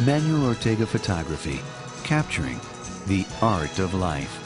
Manuel Ortega Photography, capturing the art of life.